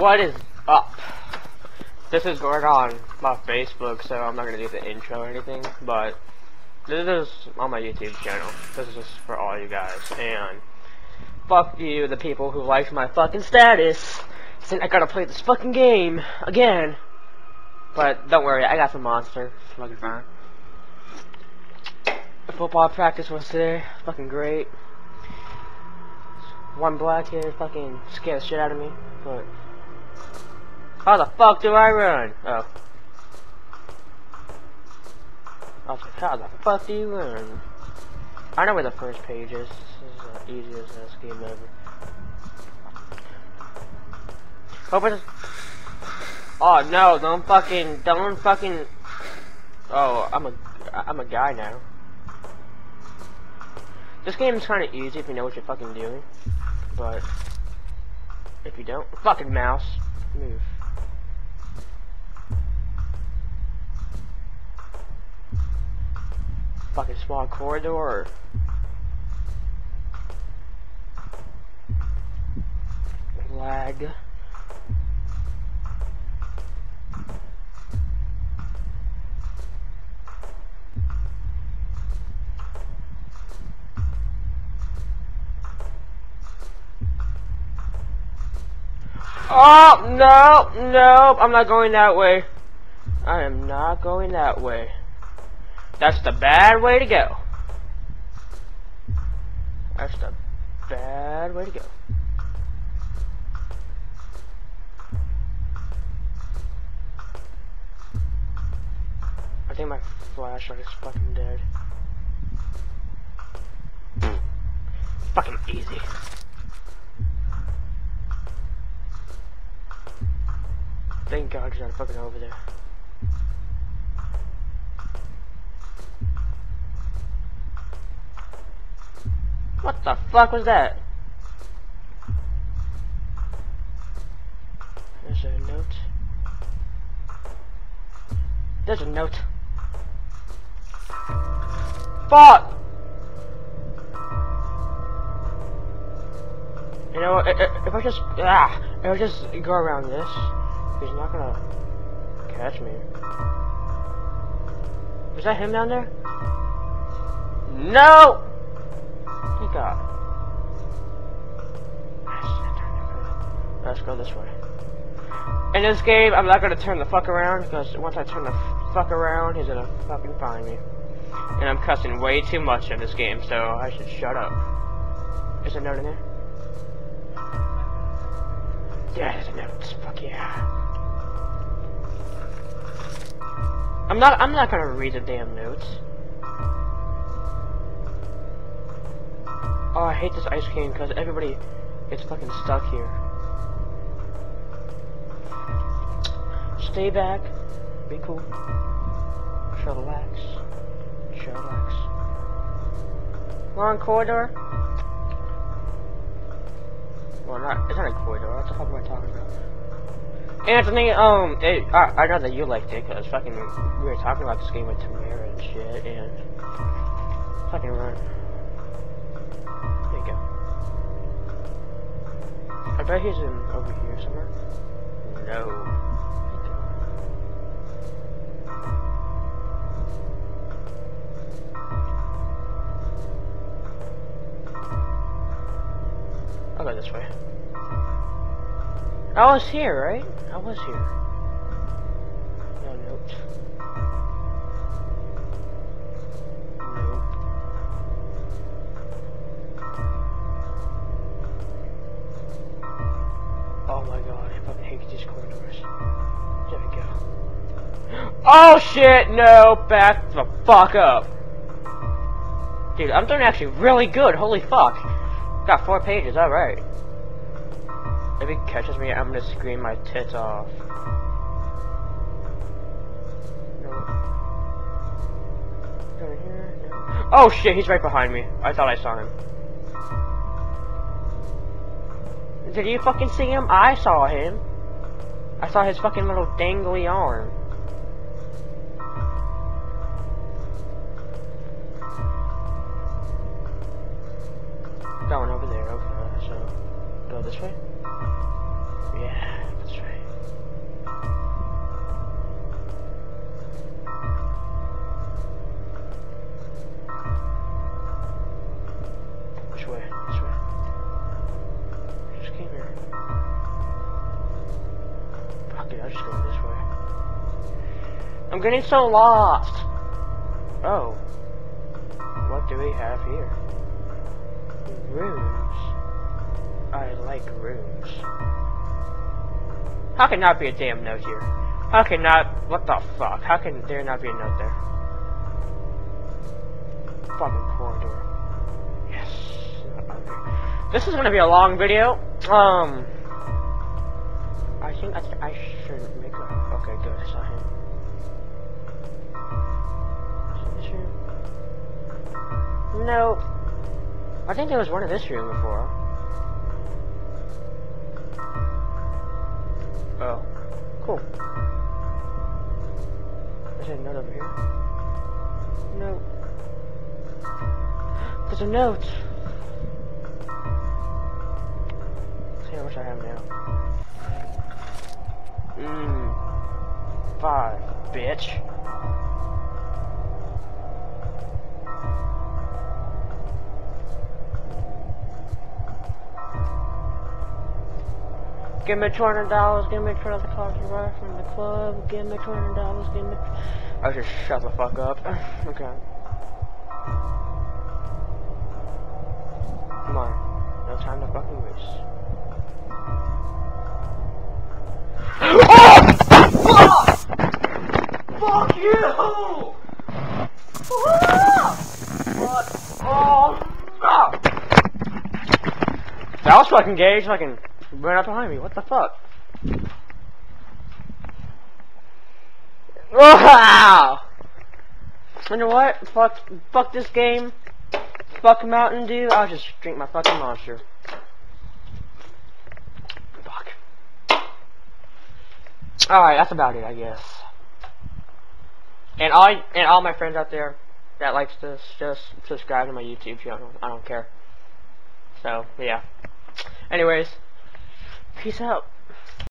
What is up? This is going on my Facebook, so I'm not gonna do the intro or anything, but this is on my YouTube channel. This is just for all you guys, and fuck you, the people who liked my fucking status, saying I gotta play this fucking game again. But don't worry, I got some Monster. It's fucking fine. The football practice was today, fucking great. One black kid fucking scared the shit out of me, but how the fuck do I run? Oh. I was like, how the fuck do you run? I know where the first page is. This is the easiest game ever. Oh no, don't fucking. Oh, I'm a guy now. This game is kind of easy if you know what you're fucking doing, but if you don't, fucking mouse, move. Fucking small corridor. Lag. Oh, no, no, I'm not going that way. I am not going that way. That's the bad way to go. That's the bad way to go. I think my flashlight is fucking dead. Fucking easy. Thank God he's not fucking over there. What the fuck was that? There's a note. There's a note. Fuck! You know, if I just... if I just go around this... He's not gonna catch me. Is that him down there? No! Thank God. Let's go this way. In this game, I'm not gonna turn the fuck around, because once I turn the fuck around, he's gonna fucking find me. And I'm cussing way too much in this game, so I should shut up. Is there a note in there? Yeah, there's a note. Fuck yeah. I'm not gonna read the damn notes. Oh, I hate this ice cream because everybody gets fucking stuck here. Stay back. Be cool. Chillax. Chillax. Long corridor. Well, it's not a corridor. What the fuck am I talking about? Anthony, I know that you liked it, cause fucking, we were talking about this game with Tamara and shit, and fucking run. There you go. I bet he's in over here somewhere. No. I'll go this way. I was here, right? I was here. No note. Nope. Oh my God, I fucking hate these corridors. There we go. Oh shit, no! Back the fuck up! Dude, I'm doing actually really good, holy fuck! Got 4 pages, alright. If he catches me, I'm gonna scream my tits off. No. Over here? No. Oh shit, he's right behind me. I thought I saw him. Did you fucking see him? I saw him. I saw his fucking little dangly arm. That one over there, okay. So, go this way? Yeah, that's I'll just go this way. I'm getting so lost. Oh. What do we have here? Rooms. I like rooms. How can not be a damn note here? How can not... What the fuck? How can there not be a note there? Fucking corridor. Yes. Okay. This is gonna be a long video. I think I should make a... Okay, good. I saw him. Is this room? No. I think there was one in this room before. Oh. Cool. Is there a note over here? No. There's a note! Let's see how much I have now. 5, bitch. Give me $200, give me $200 to ride from the club, give me $200, give me... I just shut the fuck up. Okay. Come on. No time to fucking waste. Fuck you! What? Oh, no! That was fucking gay, fucking ran up behind me. What the fuck? Wow! You know what? Fuck this game. Fuck Mountain Dew. I'll just drink my fucking Monster. Fuck. Alright, that's about it, I guess. And all my friends out there that likes this, just subscribe to my YouTube channel. I don't care. So yeah. Anyways, peace out.